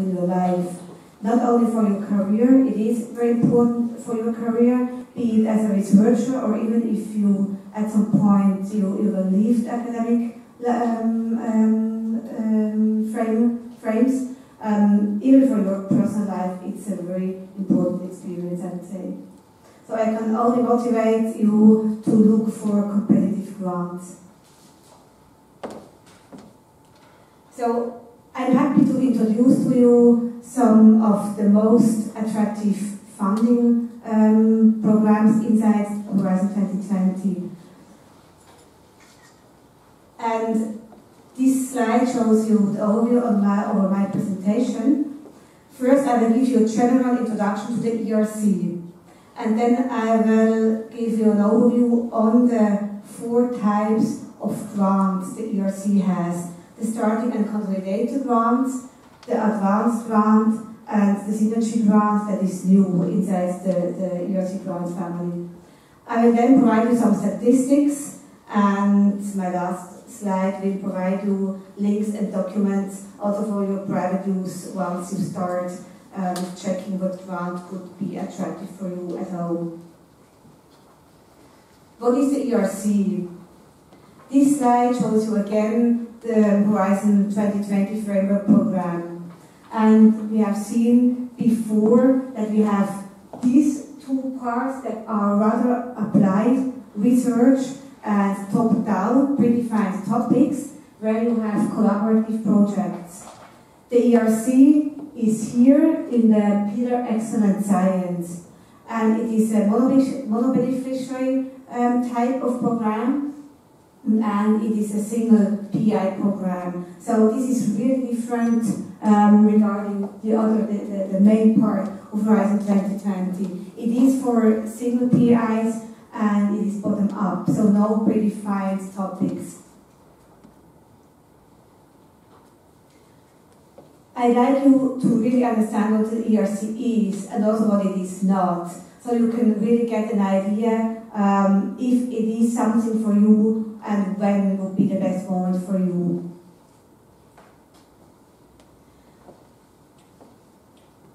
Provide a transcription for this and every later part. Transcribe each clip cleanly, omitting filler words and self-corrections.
in your life. Not only for your career, it is very important for your career, be it as a researcher or even if you, at some point, you leave the academic frames. Even for your personal life, it's a very important experience, I would say. So I can only motivate you to look for competitive grants. So I'm happy to introduce to you some of the most attractive funding programs inside Horizon 2020. And this slide shows you the overview of my presentation. First, I will give you a general introduction to the ERC. And then I will give you an overview on the 4 types of grants the ERC has. The starting and consolidated grants, the advanced grant, and the signature grant that is new inside the ERC grant family. I will then provide you some statistics, and my last slide will provide you links and documents also for your private use once you start checking what grant could be attractive for you at home. What is the ERC? This slide shows you again the Horizon 2020 framework program. And we have seen before that we have these 2 parts that are rather applied research and top-down predefined topics where you have collaborative projects. The ERC is here in the pillar Excellent Science, and it is a mono-beneficiary type of program, and it is a single PI program. So this is really different regarding the main part of Horizon 2020. It is for single PIs, and it is bottom up, so no predefined topics. I'd like you to really understand what the ERC is and also what it is not, so you can really get an idea if it is something for you and when would be the best moment for you.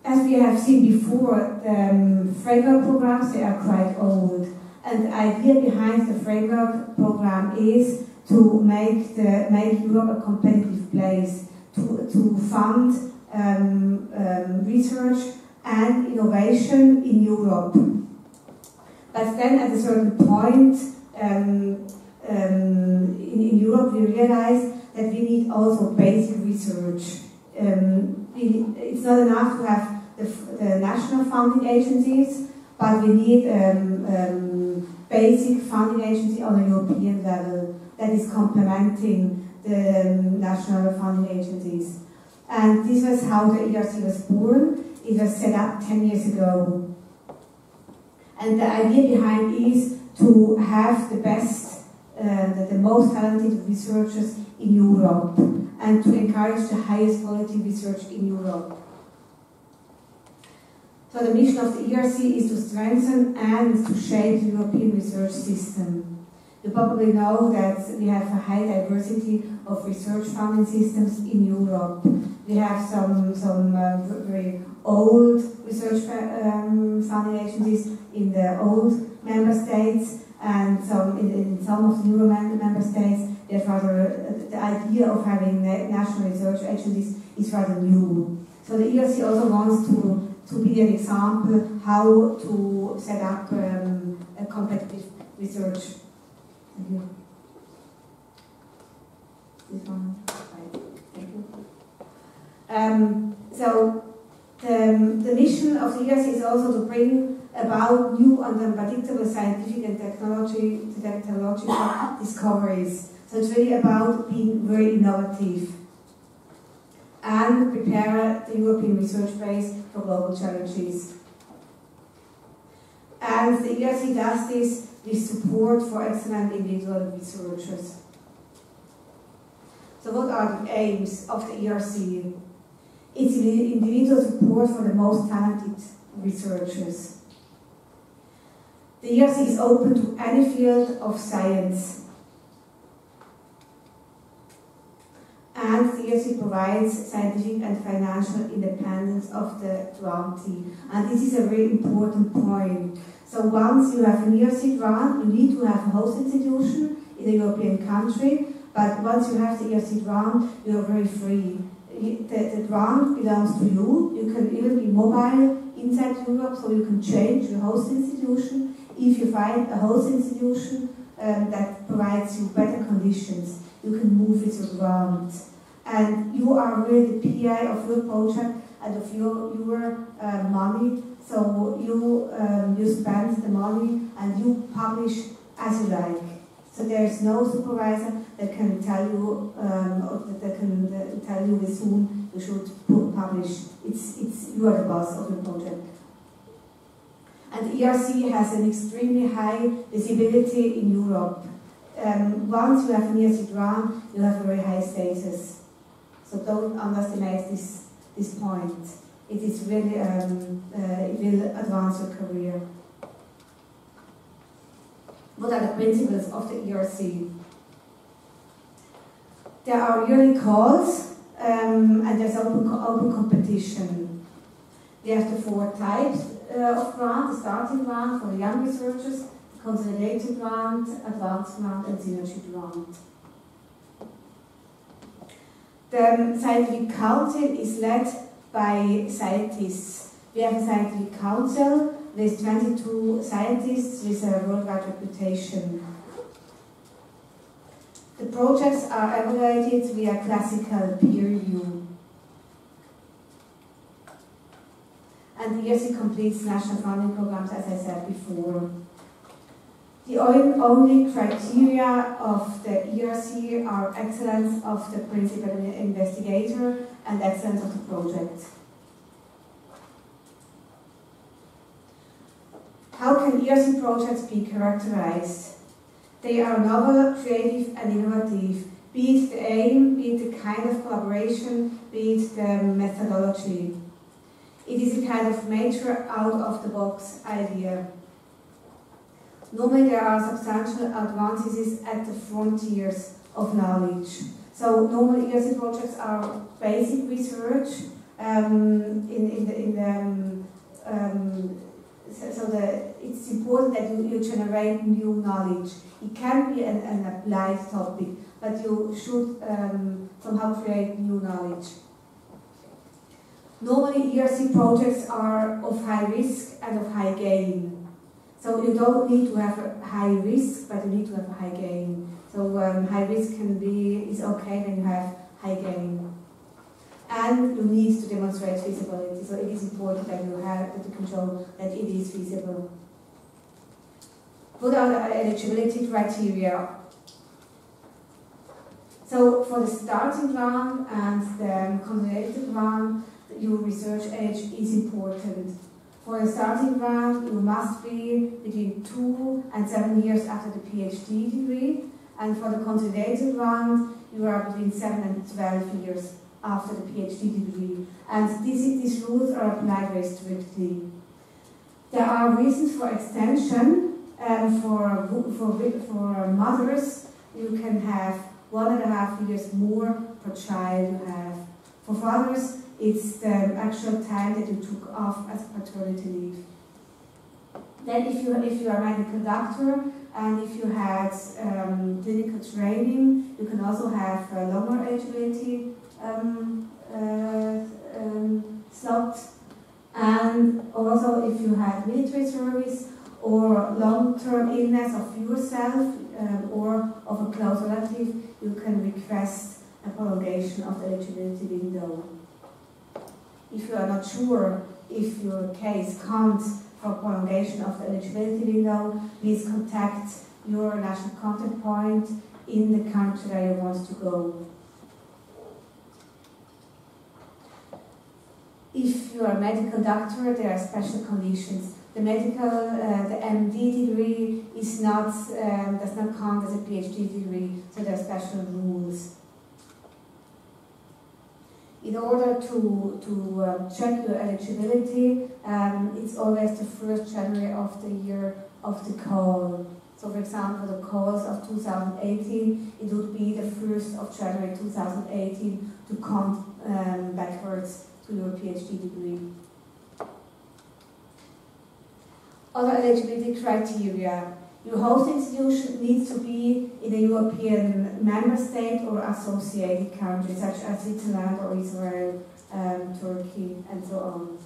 As we have seen before, the framework programs, they are quite old. And the idea behind the framework program is to make Europe a competitive place, to fund research and innovation in Europe. But then at a certain point in Europe we realize that we need also basic research. It's not enough to have the national funding agencies, but we need basic funding agency on a European level that is complementing the national funding agencies. And this was how the ERC was born. It was set up 10 years ago. And the idea behind is to have the best, the most talented researchers in Europe and to encourage the highest quality research in Europe. So the mission of the ERC is to strengthen and to shape the European research system. You probably know that we have a high diversity of research funding systems in Europe. We have some very old research funding agencies in the old member states, and in some of the newer member states, the idea of having national research agencies is rather new. So the ERC also wants to be an example how to set up a competitive research. This one, right. Thank you. So the mission of the ERC is also to bring about new and unpredictable scientific and technological discoveries. So it's really about being very innovative and prepare the European research base for global challenges. And the ERC does this with support for excellent individual researchers. So what are the aims of the ERC? It's individual support for the most talented researchers. The ERC is open to any field of science. and CRC provides scientific and financial independence of the 20. And this is a very important point. So once you have an ERC grant, you need to have a host institution in a European country, but once you have the ERC grant, you are very free. The grant belongs to you. You can even be mobile inside Europe, so you can change your host institution if you find a host institution that provides you better conditions. You can move it around. And you are really the PI of your project and of your money. So you spend the money and you publish as you like. So there is no supervisor that can tell you that can tell you with whom you should publish. You are the boss of your project. And the ERC has an extremely high visibility in Europe. Once you have an ERC grant, you have a very high status. So don't underestimate this point. It is really it will advance your career. What are the principles of the ERC? There are yearly calls and there's open competition. There are the four types of grants: the starting grant for the young researchers, the consolidated grant, advanced grant, and synergy grant. The scientific council is led by scientists. We have a scientific council with 22 scientists with a worldwide reputation. The projects are evaluated via classical peer review. And the ERC completes national funding programs, as I said before. The only criteria of the ERC are excellence of the principal investigator and excellence of the project. How can ERC projects be characterized? They are novel, creative and innovative, be it the aim, be it the kind of collaboration, be it the methodology. It is a kind of major out-of-the-box idea. Normally there are substantial advances at the frontiers of knowledge. So normally ERC projects are basic research it's important that you generate new knowledge. It can be an applied topic, but you should somehow create new knowledge. Normally ERC projects are of high risk and of high gain. So you don't need to have a high risk, but you need to have a high gain. So high risk is okay when you have high gain. And you need to demonstrate feasibility, so it is important that you can show that it is feasible. What are the eligibility criteria? So for the starting grant and the consolidated grant, your research age is important. For a starting grant, you must be between 2 and 7 years after the PhD degree, and for the consolidated grant, you are between 7 and 12 years. After the PhD degree, and these rules are applied very strictly. There are reasons for extension, and for mothers, you can have 1.5 years more per child you have. For fathers, it's the actual time that you took off as paternity leave. Then, if you are a medical doctor and if you had clinical training, you can also have longer eligibility slot, and also if you have military service or long-term illness of yourself or of a close relative, you can request a prolongation of the eligibility window. If you are not sure if your case counts for prolongation of the eligibility window, please contact your national contact point in the country where you want to go. If you are a medical doctor, there are special conditions. The MD degree is not, does not count as a PhD degree, so there are special rules. In order to check your eligibility, it's always the 1st January of the year of the call. So for example, the calls of 2018, it would be the 1st of January 2018 to count backwards to your PhD degree. Other eligibility criteria. Your host institution needs to be in a European member state or associated country, such as Switzerland or Israel, Turkey, and so on.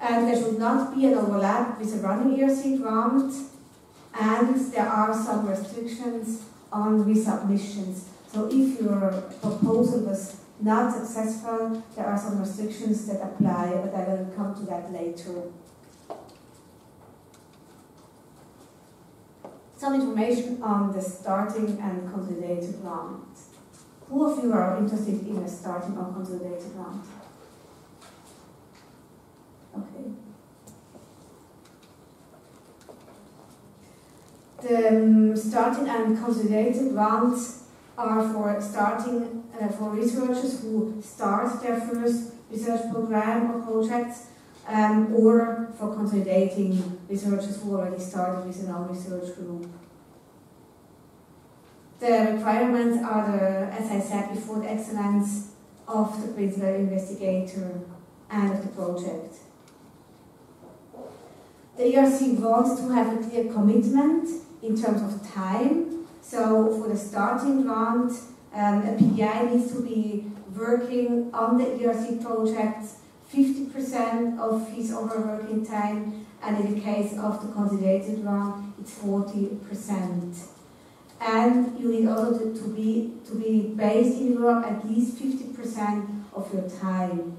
And there should not be an overlap with the running ERC grant, and there are some restrictions on resubmissions. So if your proposal was not successful, there are some restrictions that apply, but I will come to that later. Some information on the starting and consolidated grant. Who of you are interested in a starting or consolidated grant? Okay. The starting and consolidated grants are for starting for researchers who start their first research program or projects, or for consolidating researchers who already started with an own research group. The requirements are, as I said before, the excellence of the principal investigator and of the project. The ERC wants to have a clear commitment in terms of time. So for the starting grant, a PI needs to be working on the ERC project 50% of his overworking time, and in the case of the consolidated grant, it's 40%. And you need also to be based in Europe at least 50% of your time.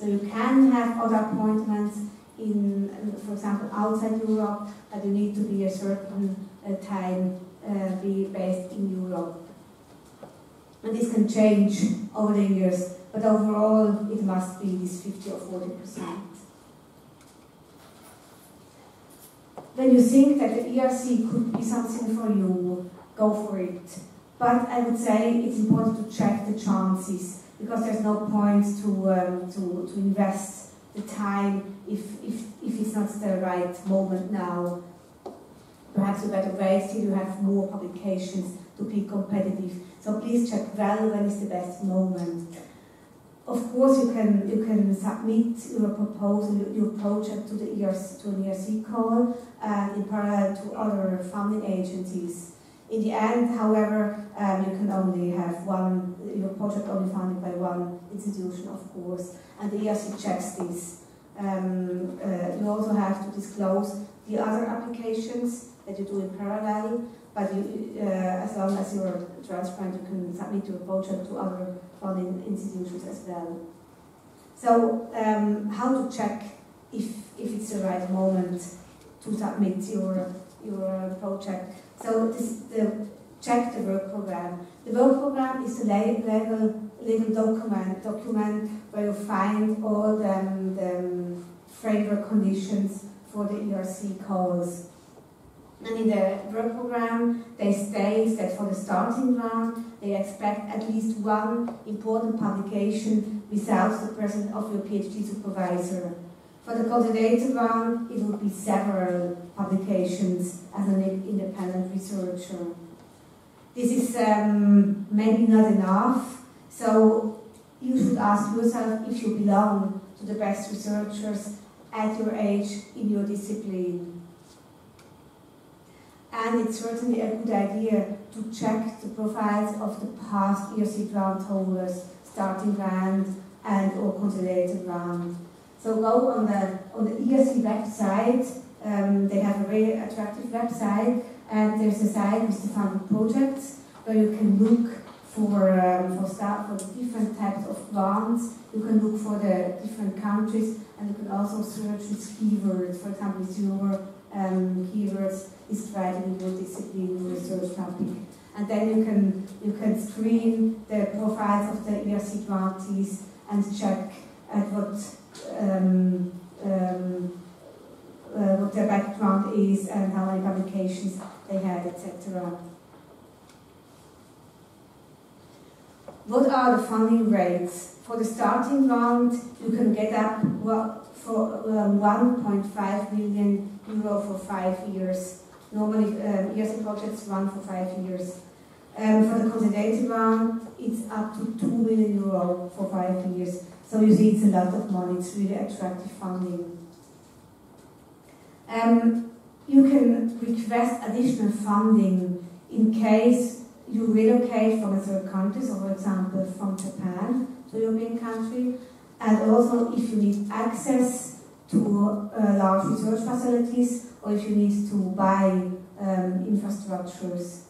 So you can have other appointments in, for example, outside Europe, but you need to be a certain time be based in Europe. And this can change over the years, but overall it must be this 50 or 40%. When you think that the ERC could be something for you, go for it. But I would say it's important to check the chances, because there's no point to invest the time if it's not the right moment now. Perhaps you better wait till you have more publications to be competitive. So please check well when is the best moment. Of course, you can submit your proposal, your project to the ERC, to an ERC call, in parallel to other funding agencies. In the end, however, you can only have one, your project only funded by one institution, of course, and the ERC checks this. You also have to disclose the other applications that you do in parallel, but you, as long as you're transparent, you can submit your project to other funding institutions as well. So, how to check if it's the right moment to submit your project? So check the work program. The work program is a legal document where you find all the framework conditions for the ERC calls. And in the work program, they state that for the starting round, they expect at least one important publication without the presence of your PhD supervisor. For the consolidated round, it would be several publications as an independent researcher. This is maybe not enough, so you should ask yourself if you belong to the best researchers at your age in your discipline. And it's certainly a good idea to check the profiles of the past ERC grant holders, starting grant and or consolidated grant. So go on the ERC website. They have a very attractive website, and there's a site with the funded projects where you can look for different types of grants. You can look for the different countries, and you can also search with keywords. For example, with your keywords describing your discipline, your research topic, and then you can screen the profiles of the ERC grantees and check at what their background is and how many publications they had, etc. What are the funding rates? For the starting round, you can get up for 1.5 million euro for 5 years, Normally, ERC projects run for 5 years. For the consolidated round, it's up to €2 million for 5 years. So you see, it's a lot of money. It's really attractive funding. You can request additional funding in case you relocate from a third country, so for example from Japan to a European country, and also if you need access to large research facilities, or if you need to buy infrastructures.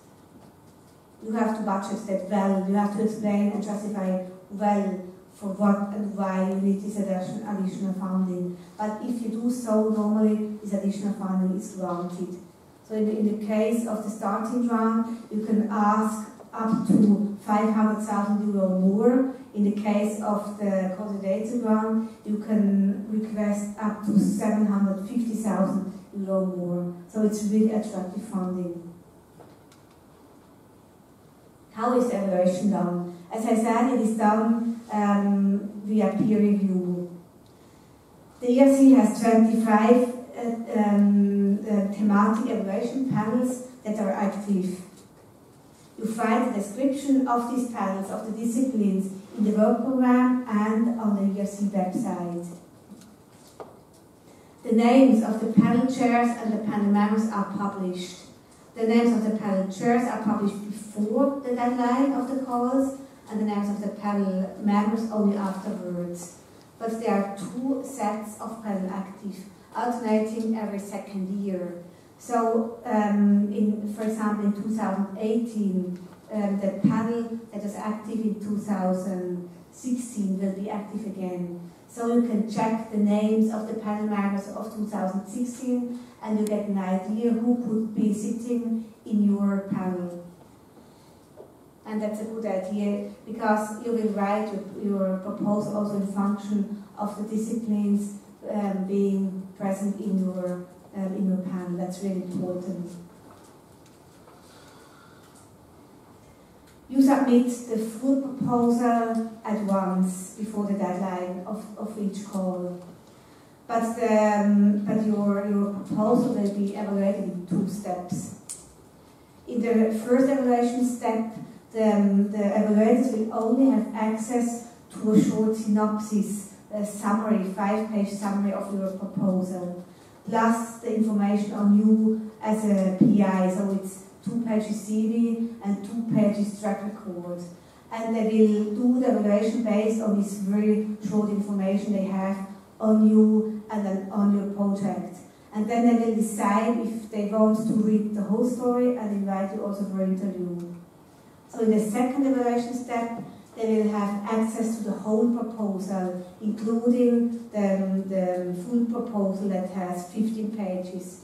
You have to budget that well, you have to explain and justify well for what and why you need this additional funding. But if you do so, normally this additional funding is granted. So in the case of the starting round, you can ask up to €500,000 more. In the case of the consolidated round, you can request up to €750,000 more. So it's really attractive funding. How is the evaluation done? As I said, it is done via peer review. The ERC has 25 thematic evaluation panels that are active. You find a description of these panels, of the disciplines, in the work program and on the ERC website. The names of the panel chairs and the panel members are published. The names of the panel chairs are published before the deadline of the calls, and the names of the panel members only afterwards. But there are two sets of panel active, alternating every second year. So, for example, in 2018, the panel that was active in 2016 will be active again. So you can check the names of the panel members of 2016, and you get an idea who could be sitting in your panel. And that's a good idea, because you will write your proposal also in function of the disciplines being present in your panel. That's really important. You submit the full proposal at once before the deadline of each call. But, your proposal will be evaluated in two steps. In the first evaluation step, the evaluators will only have access to a short synopsis, a summary, 5-page summary of your proposal, plus the information on you as a PI, so it's 2 pages CV and 2 pages track record. And they will do the evaluation based on this very short information they have on you and then on your project. And then they will decide if they want to read the whole story and invite you also for an interview. So in the second evaluation step, they will have access to the whole proposal, including the full proposal that has 15 pages.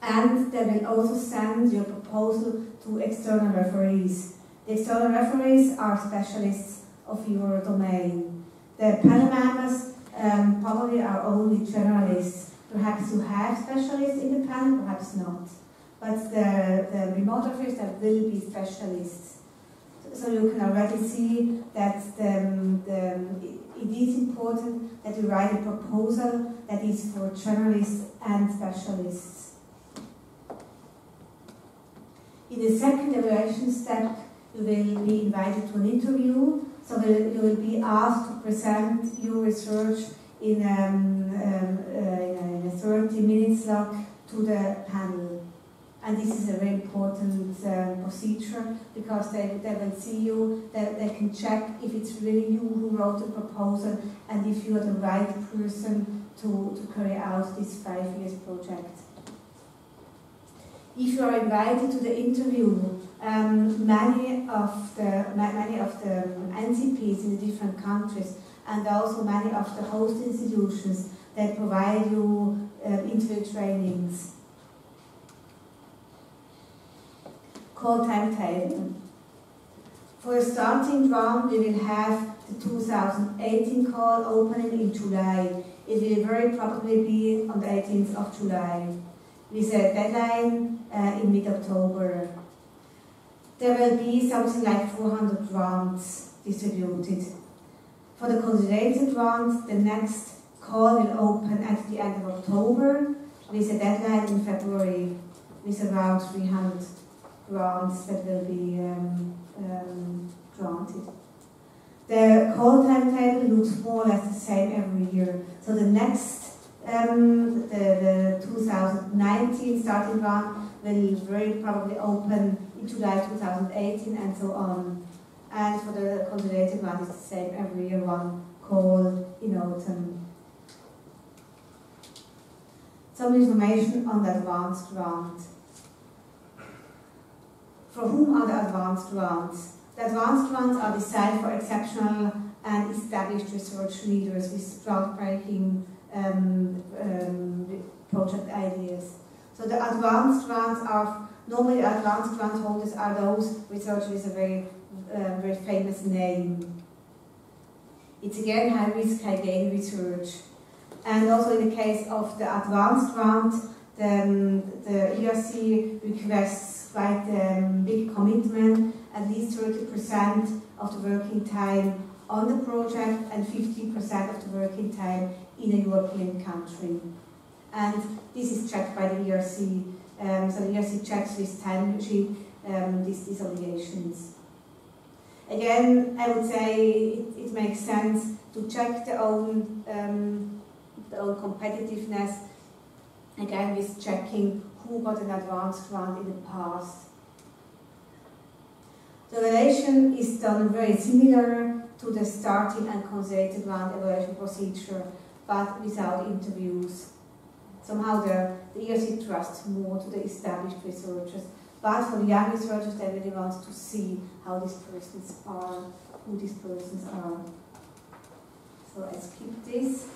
And they will also send your proposal to external referees. The external referees are specialists of your domain. The panel members probably are only generalists. Perhaps you have specialists in the panel, perhaps not. But the remote referees, there will be specialists. So you can already see that it is important that you write a proposal that is for generalists and specialists. In the second evaluation step, you will be invited to an interview, so you will be asked to present your research in a 30 minutes slot to the panel. And this is a very important procedure, because they will see you, they can check if it's really you who wrote the proposal and if you are the right person to carry out this 5-year project. If you are invited to the interview, many of the NCPs in the different countries and also many of the host institutions, they provide you interview trainings. Call timetable. For the starting round, we will have the 2018 call opening in July. It will very probably be on the 18th of July. With a deadline in mid-October. There will be something like 400 rounds distributed. For the consolidated round, the next call will open at the end of October, with a deadline in February with around 300 grants that will be granted. The whole timetable looks more or less the same every year. So the next, the 2019 starting grant will very probably open in July 2018 and so on. And for the consolidated grant, it's the same every year, one call in autumn. Some information on the advanced grant. For whom are the advanced grants? The advanced grants are designed for exceptional and established research leaders with groundbreaking project ideas. So the advanced grants are, normally advanced grant holders are those researchers with a very famous name. It's again high risk, high gain research. And also in the case of the advanced grant, the ERC requests quite a big commitment, at least 30% of the working time on the project and 50% of the working time in a European country. And this is checked by the ERC, so the ERC checks with timesheet these obligations. Again, I would say it makes sense to check the own competitiveness, again with checking who got an advanced grant in the past. The evaluation is done very similar to the starting and consolidated grant evaluation procedure, but without interviews. Somehow the ERC trusts more to the established researchers, but for the young researchers they really want to see how these persons are, who these persons are. So I skip this.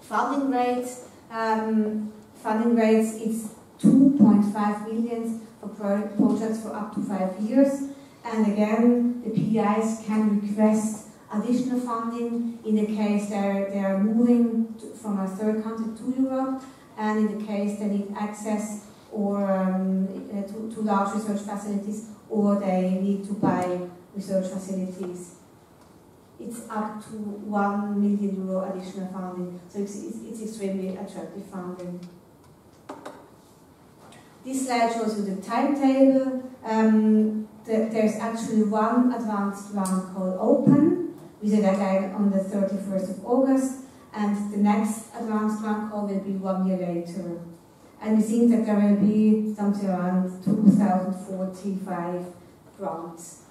Funding rates. Funding rates is 2.5 million for projects for up to 5 years, and again the PIs can request additional funding in the case they are moving from a third country to Europe, and in the case they need access or to large research facilities, or they need to buy research facilities. It's up to €1 million additional funding, so it's extremely attractive funding. This slide shows you the timetable. There's actually one advanced grant call open with a deadline on the 31st of August, and the next advanced grant call will be 1 year later. And we think that there will be something around 2,045 grants.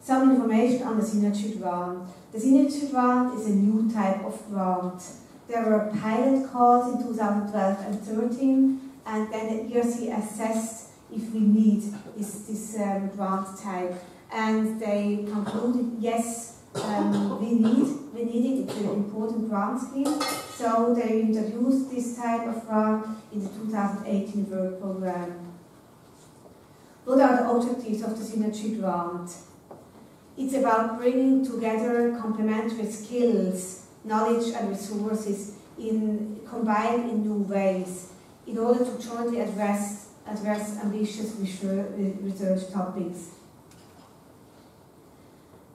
Some information on the synergy grant. The synergy grant is a new type of grant. There were pilot calls in 2012 and 2013, and then the ERC assessed if we need this grant type, and they concluded yes, we need it. It's an important grant scheme, so they introduced this type of grant in the 2018 work program. What are the objectives of the synergy grant? It's about bringing together complementary skills, knowledge and resources combined in new ways in order to jointly address ambitious research topics.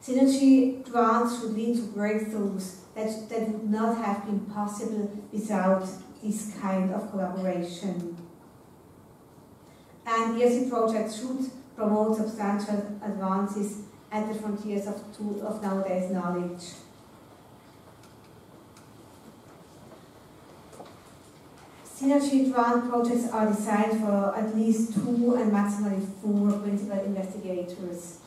Synergy grants should lead to breakthroughs that would not have been possible without this kind of collaboration. And ERC projects should promote substantial advances at the frontiers of nowadays knowledge. Synergy grant projects are designed for at least 2 and maximally 4 principal investigators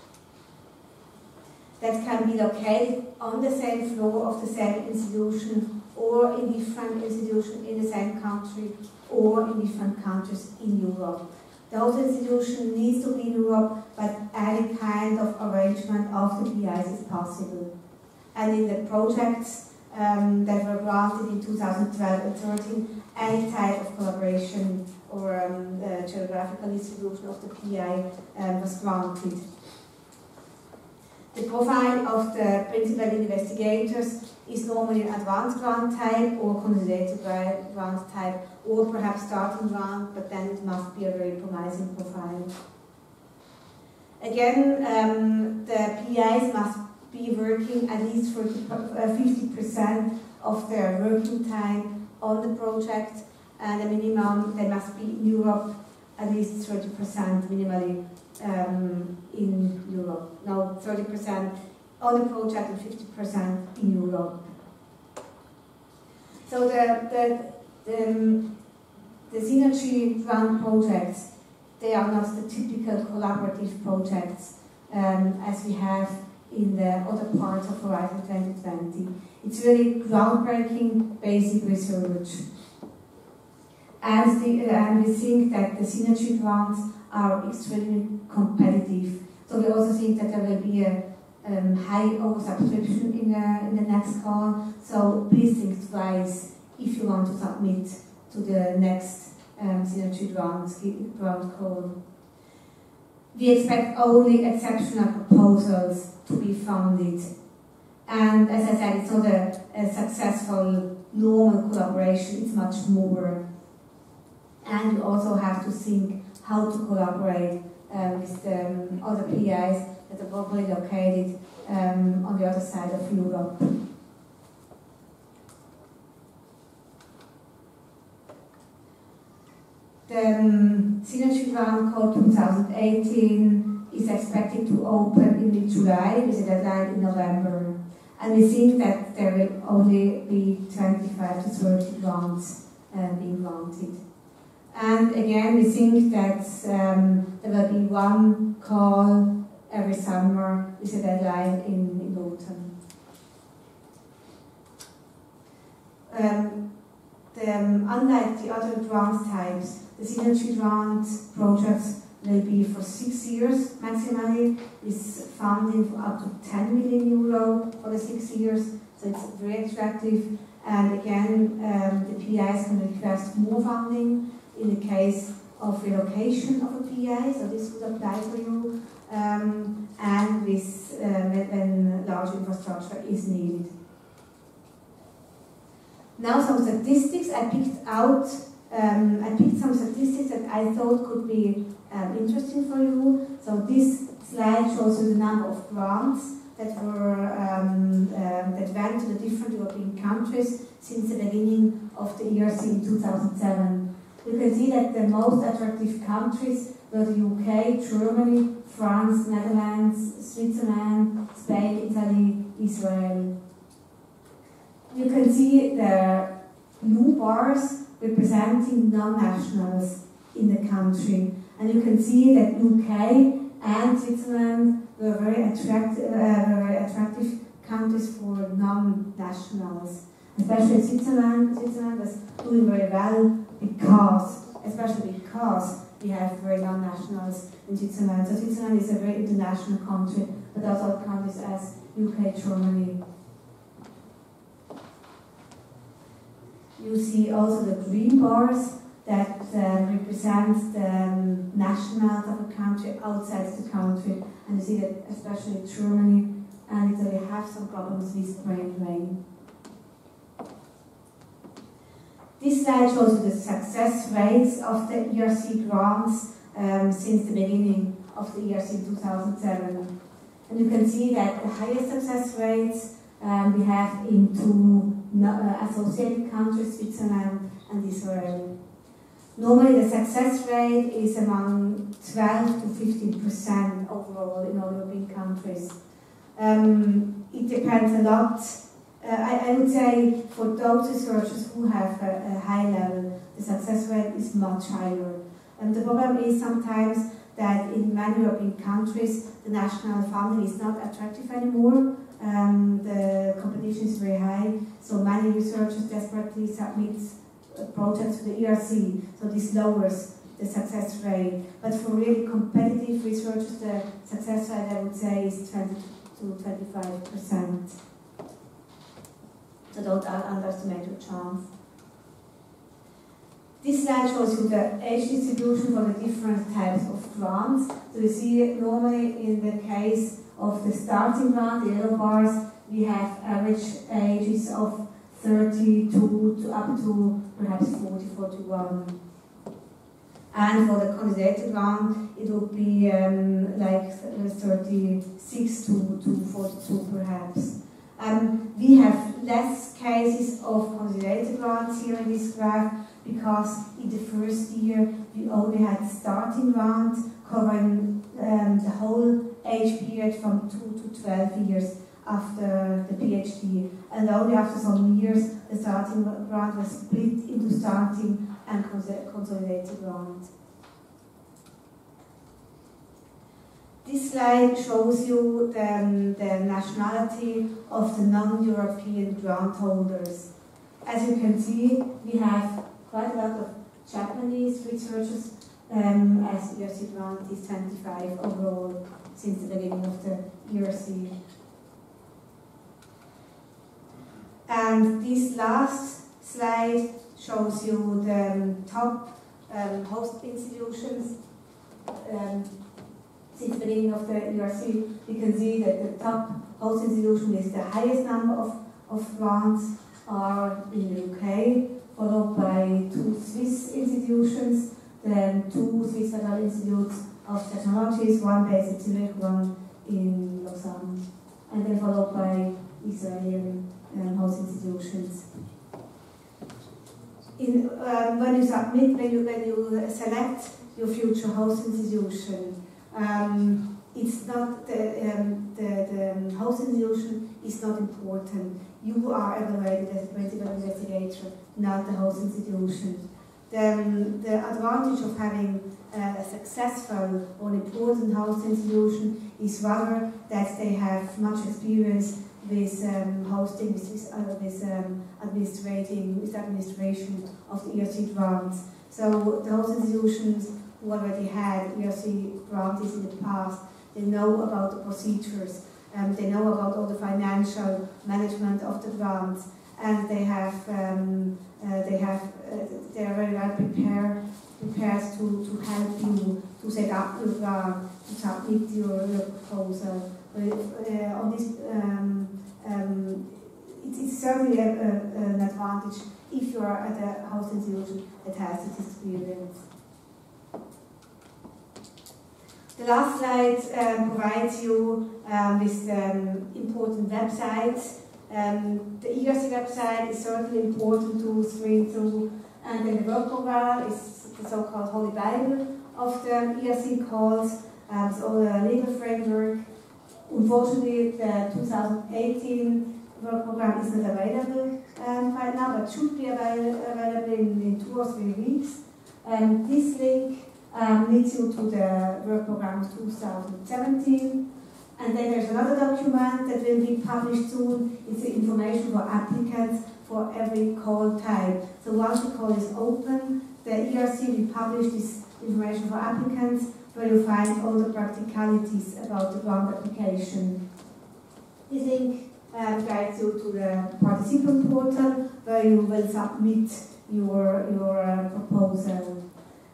that can be located on the same floor of the same institution or in different institutions in the same country or in different countries in Europe. The whole institution needs to be in Europe, but any kind of arrangement of the PIs is possible. And in the projects that were granted in 2012 and 2013, any type of collaboration or geographical distribution of the PI was granted. The profile of the principal investigators is normally an advanced grant type or consolidated grant type, or perhaps starting grant, but then it must be a very promising profile. Again, the PIs must be working at least for 50% of their working time on the project, and a minimum they must be in Europe, at least 30% minimally in Europe. Now 30% on the project and 50% in Europe. So the synergy grant projects, they are not the typical collaborative projects as we have in the other parts of Horizon 2020. It's really groundbreaking basic research. And, we think that the synergy grants are extremely competitive. So we also think that there will be a high oversubscription in the next call. So please think twice if you want to submit to the next synergy grant call. We expect only exceptional proposals to be funded. And as I said, it's not a successful normal collaboration, it's much more. And you also have to think how to collaborate with the other PIs that are probably located on the other side of Europe. The Synergy Round Call 2018 is expected to open in July with a deadline in November. And we think that there will only be 25 to 30 grants being granted. And again, we think that there will be one call every summer with a deadline in autumn. Unlike the other grant types, the synergy grant projects will be for 6 years maximally, with funding for up to 10 million euro for the 6 years, so it's very attractive. And again, the PIs can request more funding in the case of relocation of a PI, so this would apply for you, and with, when large infrastructure is needed. Now some statistics. I picked some statistics that I thought could be interesting for you. So this slide shows you the number of grants that were that went to the different European countries since the beginning of the ERC in 2007. You can see that the most attractive countries were the UK, Germany, France, Netherlands, Switzerland, Spain, Italy, Israel. You can see the blue bars representing non-nationals in the country. And you can see that UK and Switzerland were very attractive countries for non-nationals. Especially Switzerland. Switzerland was doing very well, especially because we have very non-nationals in Switzerland. So Switzerland is a very international country, but also countries as UK, Germany. You see also the green bars that represent the nationals of a country outside the country. And you see that especially Germany and Italy have some problems with brain drain. This slide shows you the success rates of the ERC grants since the beginning of the ERC in 2007. And you can see that the highest success rates we have in two associated countries, Switzerland and Israel. Normally the success rate is among 12 to 15% overall in all European countries. It depends a lot. I would say for those researchers who have a high level, the success rate is much higher. And the problem is sometimes that in many European countries, the national funding is not attractive anymore. The competition is very high, so many researchers desperately submit projects to the ERC, so this lowers the success rate. But for really competitive researchers, the success rate, I would say, is 20 to 25%. So don't underestimate your chance. This slide shows you the age distribution for the different types of grants. So you see normally in the case of the starting grant, the yellow bars, we have average ages of 32 to up to perhaps 40, 41. And for the candidate grant, it would be like 36 to 42 perhaps. We have less cases of consolidated rounds here in this graph, because in the first year we only had starting rounds covering the whole age period from 2 to 12 years after the PhD, and only after some years the starting round was split into starting and consolidated round. This slide shows you the nationality of the non-European grant holders. As you can see, we have quite a lot of Japanese researchers, as ERC grant is 25 overall since the beginning of the ERC. And this last slide shows you the top host institutions. Since the beginning of the ERC, we can see that the top host institution with the highest number of grants are in the UK, followed by two Swiss institutions, then two Swiss Federal Institutes of Technologies, one based in Zurich, one in Lausanne, and then followed by Israeli host institutions. When you select your future host institution, it's not the host institution is not important. You are evaluated as a principal investigator, not the host institution. The advantage of having a successful or important host institution is rather that they have much experience with hosting, with administration of the ERC grants. So the host institutions who already had ERC grantees in the past, they know about the procedures, they know about all the financial management of the grants, and they are very well prepared to help you to set up your grant, to submit your proposal. On this, it's certainly an advantage if you are at a host institution that has this experience. The last slide provides you with important websites. The ERC website is certainly important to screen through, and then the work program is the so-called Holy Bible of the ERC calls, it's all the legal framework. Unfortunately, the 2018 work program is not available right now, but should be available in 2 or 3 weeks. And this link leads you to the work program 2017, and then there's another document that will be published soon. It's the information for applicants for every call type. So once the call is open, the ERC will publish this information for applicants, where you find all the practicalities about the grant application. This link guides you to the participant portal, where you will submit your proposal.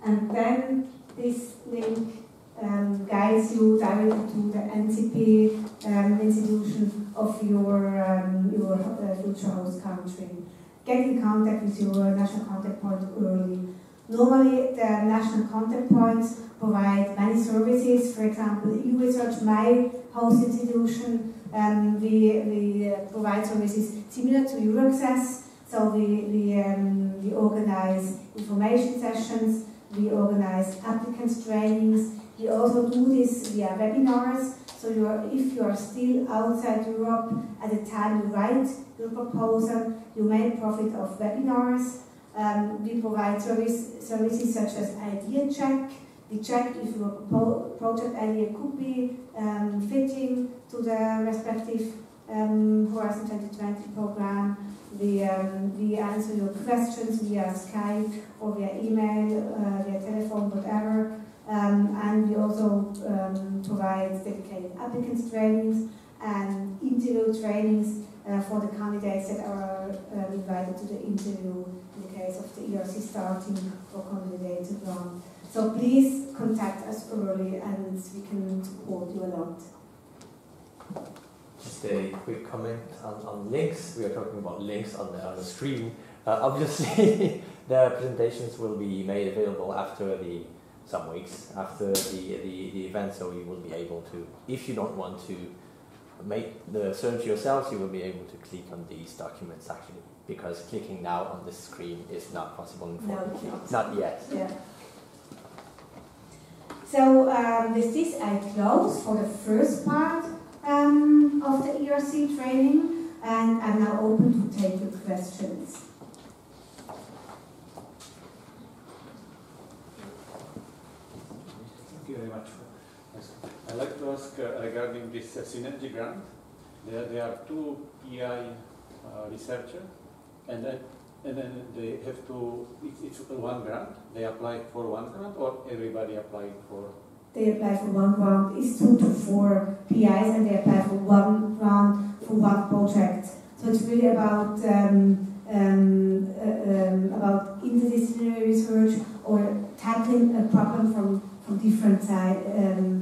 And then this link guides you directly to the NCP institution of your future host country. Get in contact with your national contact point early. Normally, the national contact points provide many services. For example, you research my host institution. We provide services similar to EURAXESS. So we organize information sessions. We organize applicants trainings. We also do this via webinars. So if you are still outside Europe at the time you write your proposal, you may profit of webinars. We provide services such as idea check. We check if your project idea could be fitting to the respective Horizon 2020 program. We answer your questions via Skype or via email, via telephone, whatever. And we also provide dedicated applicants trainings and interview trainings for the candidates that are invited to the interview in the case of the ERC starting or consolidated round. So please contact us early and we can support you a lot. Just a quick comment on links. We are talking about links on the stream. Obviously, the presentations will be made available after some weeks after the event, so you will be able to, if you don't want to make the search yourselves, you will be able to click on these documents actually, because clicking now on the screen is not possible, unfortunately. No, not yet. Yeah. So with this I close for the first part of the ERC training, and I'm now open to take your questions. Thank you very much. I'd like to ask regarding this synergy grant. There are two PI researchers, and then they have to, it's one grant, they apply for one grant, or everybody applied for? They apply for one grant, it's 2 to 4 PIs, and they apply for one grant for one project. So it's really about interdisciplinary research, or tackling a problem from different sides.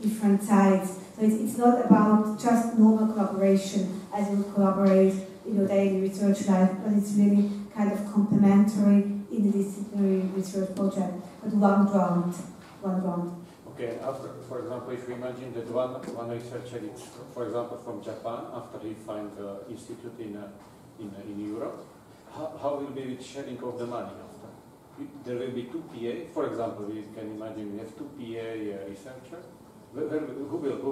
Different sides. So it's not about just normal collaboration as we collaborate in our daily research life, but it's really kind of complementary interdisciplinary research project. But one round. Okay, after, for example, if we imagine that one researcher is, for example, from Japan, after he finds an institute in Europe, how will be the sharing of the money after? There will be 2 PA, for example, we can imagine we have 2 PA researchers. Who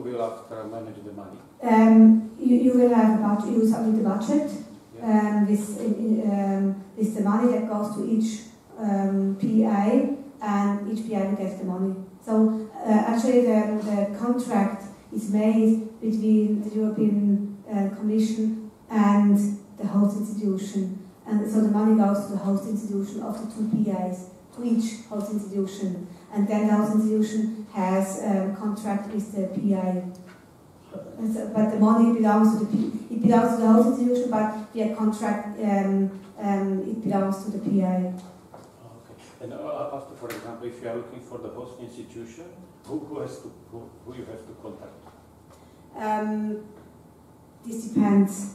will after manage the money? You will have about, you submit the budget, yeah. With the money that goes to each PI, and each PI will get the money. So actually the contract is made between the European Commission and the host institution, and so the money goes to the host institution of the 2 PIs, to each host institution. And then the host institution has a contract with the PI. But the money belongs to the host institution, but via contract it belongs to the PI. Okay. And after, for example, if you are looking for the host institution, who you have to contact? This depends.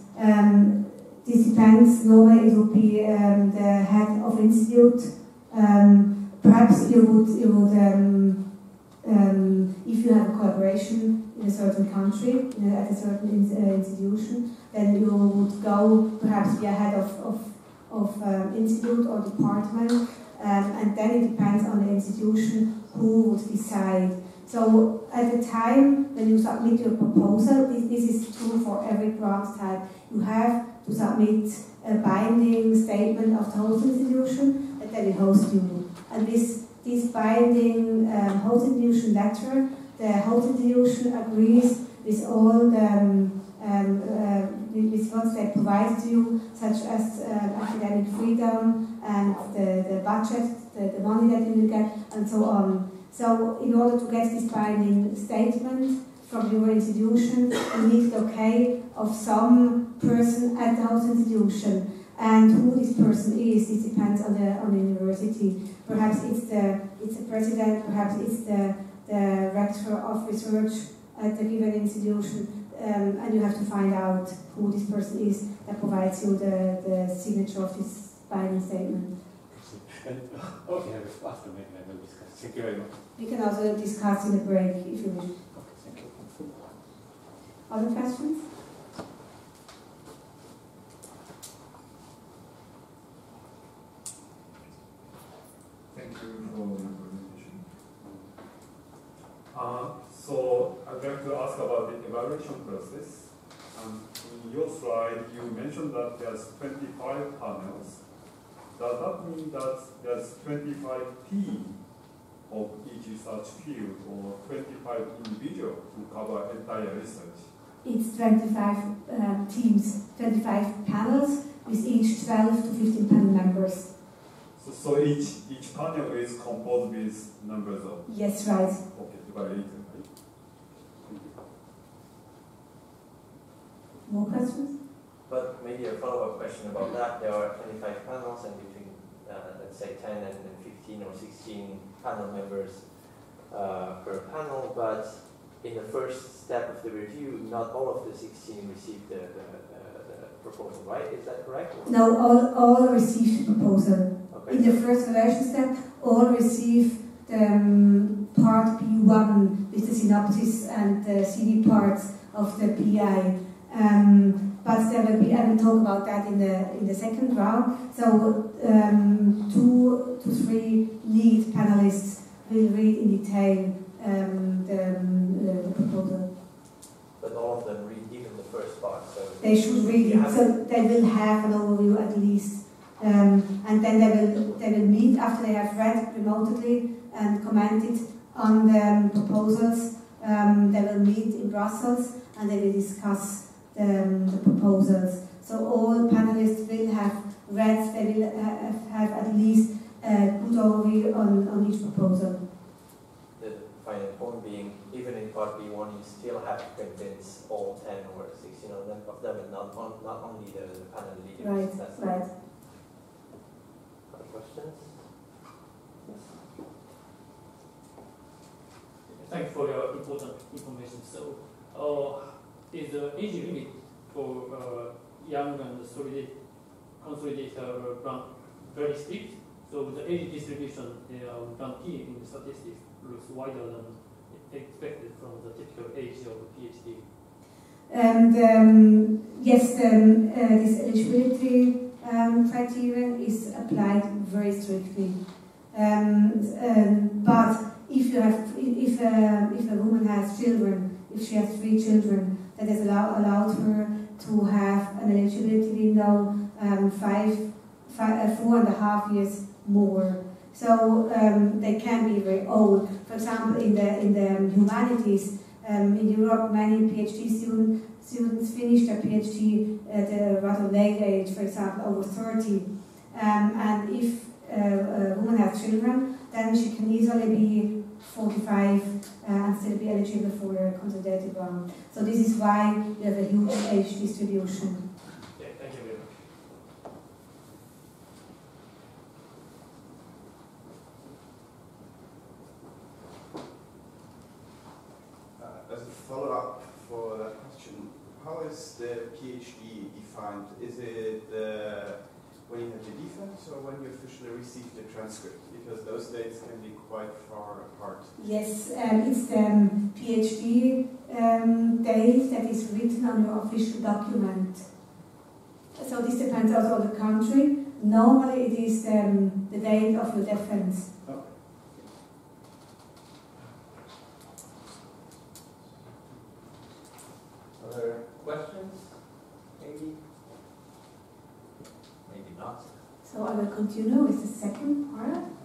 This depends. Normally it would be the head of institute. Perhaps you would, if you have a collaboration in a certain country, at a certain institution, then you would go perhaps via head of institute or department, and then it depends on the institution who would decide. So at the time when you submit your proposal, this is true for every grant type, you have to submit a binding statement of the host institution that they will host you. And with this binding host institution letter, the host institution agrees with all the with what they provide to you, such as academic freedom and the budget, the money that you will get, and so on. So in order to get this binding statement from your institution, you need the okay of some person at the host institution. And who this person is, it depends on the university. Perhaps it's the president, perhaps it's the rector of research at the given institution, and you have to find out who this person is that provides you the signature of this binding statement. Okay, after maybe I will discuss. Thank you very much. We can also discuss in the break if you wish. Okay, thank you. Other questions? Thank you for the presentation. So I'd like to ask about the evaluation process. In your slide, you mentioned that there's 25 panels. Does that mean that there's 25 teams of each research field, or 25 individuals who cover entire research? It's 25 teams, 25 panels, with each 12 to 15 panel members. So each panel is composed with numbers of? Yes, right. Okay, very easy. More questions? But maybe a follow-up question about that. There are 25 panels, and between, let's say, 10 and 15 or 16 panel members per panel. But in the first step of the review, not all of the 16 received the proposal, right? Is that correct? No, all received the proposal. Okay. In the first evaluation step, all receive the part P1 with the synopsis and the CV parts of the PI. But there will be, I will talk about that in the second round. So 2 to 3 lead panelists will read in detail the proposal. But all of them read even the first part. So they should read it, so they will have an overview at least. And then they will meet after they have read remotely and commented on the proposals. They will meet in Brussels and they will discuss the proposals. So all panelists will have read, they will have at least a good overview on each proposal. The final point being, even in part B1, you still have to convince all 10 or 16 of them, and not only the panel leaders. Right, that's right. Other questions? Yes. Thanks for your important information. So, is the age limit for young and consolidated brand very strict? So the age distribution of brand T in the statistics looks wider than expected from the typical age of PhD. And yes, this eligibility criterion is applied very strictly. But if a woman has children, if she has 3 children, that has allowed her to have an eligibility window 4.5 years more. So they can be very old. For example, in the humanities in Europe, many PhD students finish their PhD at a rather late age, for example, over 30. And if a woman has children, then she can easily be 45 and still be eligible for a consolidated round. So this is why we have a huge age distribution. Yeah, thank you very much. As a follow-up for that question, how is the PhD defined? Is it when you have the defense or when you officially receive the transcript? Because those dates can be quite far apart. Yes, it's the PhD date that is written on your official document. So this depends also on the country. Normally it is the date of your defense. Okay. Other questions? Maybe? Maybe not. So I will continue with the second part.